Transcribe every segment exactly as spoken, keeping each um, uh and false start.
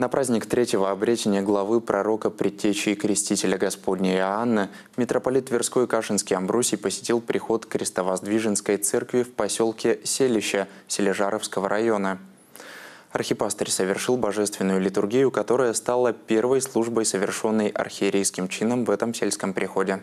На праздник третьего обречения главы пророка Предтечи и крестителя Господня Иоанна митрополит Тверской и Кашинский Амвросий посетил приход Крестовоздвиженской церкви в поселке Селище Селижаровского района. Архипастырь совершил божественную литургию, которая стала первой службой, совершенной архиерейским чином в этом сельском приходе.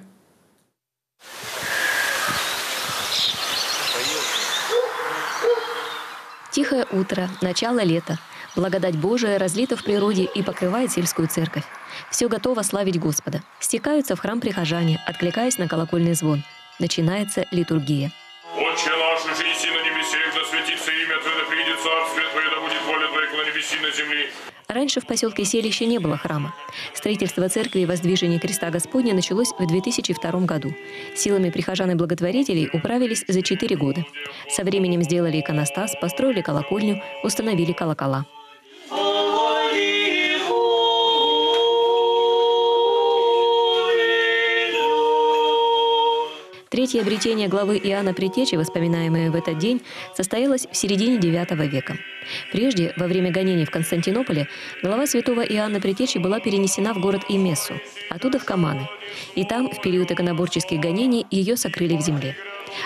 Тихое утро, начало лета. Благодать Божия разлита в природе и покрывает сельскую церковь. Все готово славить Господа. Стекаются в храм прихожане, откликаясь на колокольный звон. Начинается литургия. «Отче наш, же еси на небесех, да светится имя Твое, да придет царствие Твое, да будет воля Твоя, как на небеси на земли». Раньше в поселке Селище не было храма. Строительство церкви и воздвижение креста Господня началось в две тысячи втором году. Силами прихожан и благотворителей управились за четыре года. Со временем сделали иконостас, построили колокольню, установили колокола. Третье обретение главы Иоанна Предтечи, воспоминаемое в этот день, состоялось в середине девятого века. Прежде, во время гонений в Константинополе, глава святого Иоанна Предтечи была перенесена в город Имессу, оттуда в Каманы. И там, в период иконоборческих гонений, ее сокрыли в земле.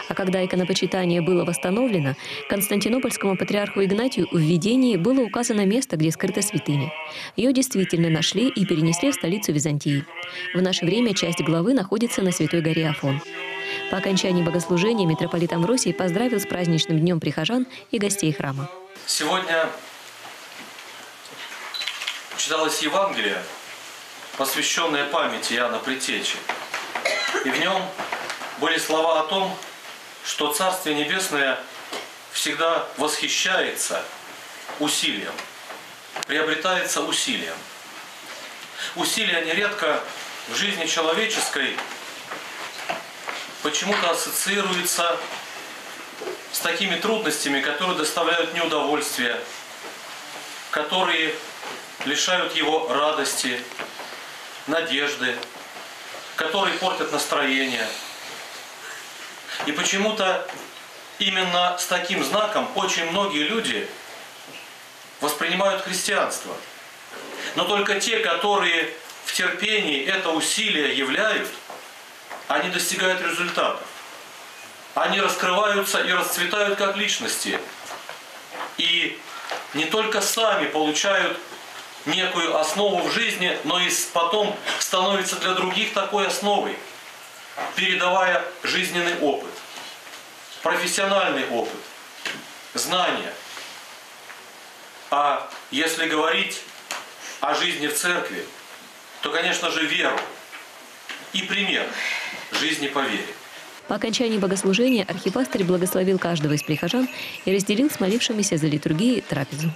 А когда иконопочитание было восстановлено, константинопольскому патриарху Игнатию в видении было указано место, где скрыта святыня. Ее действительно нашли и перенесли в столицу Византии. В наше время часть главы находится на Святой горе Афон. По окончании богослужения митрополит Амвросий поздравил с праздничным днем прихожан и гостей храма. Сегодня читалось Евангелие, посвященное памяти Иоанна Предтечи. И в нем были слова о том, что Царствие Небесное всегда восхищается усилием, приобретается усилием. Усилия нередко в жизни человеческой почему-то ассоциируется с такими трудностями, которые доставляют неудовольствие, которые лишают его радости, надежды, которые портят настроение. И почему-то именно с таким знаком очень многие люди воспринимают христианство. Но только те, которые в терпении это усилие являют, они достигают результатов. Они раскрываются и расцветают как личности. И не только сами получают некую основу в жизни, но и потом становятся для других такой основой, передавая жизненный опыт, профессиональный опыт, знания. А если говорить о жизни в церкви, то, конечно же, веру и пример жизни по вере. По окончании богослужения архипастырь благословил каждого из прихожан и разделил с молившимися за литургией трапезу.